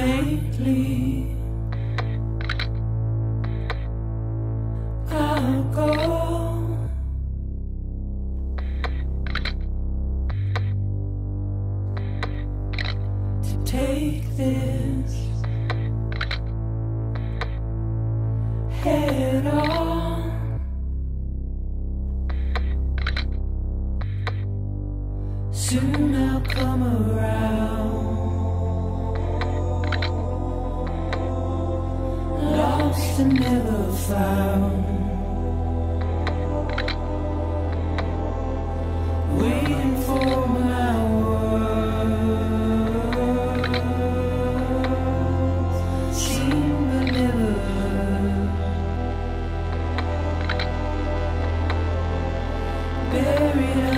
faintly. I'll go. To take this head on. Soon I'll come around, lost and never found, waiting for my words, seen but never heard, buried.